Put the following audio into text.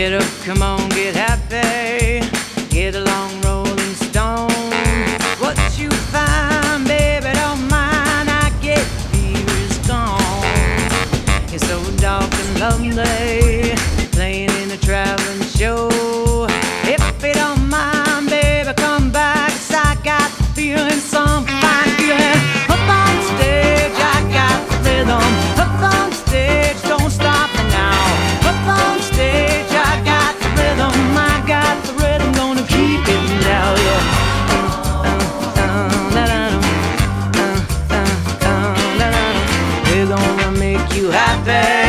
Get up, come on, get happy. Get along, rolling stone. What you find, baby, don't mind. I get fear is gone. It's so dark and lonely, playing in a traveling show. If you don't mind, baby, come back, 'cause I got the feeling, some fine feeling. Up on stage, I got the rhythm. Up on stage, don't stop me now. Up on stage, I got the rhythm. I got the rhythm, gonna keep it now, yeah. We're gonna make you happy.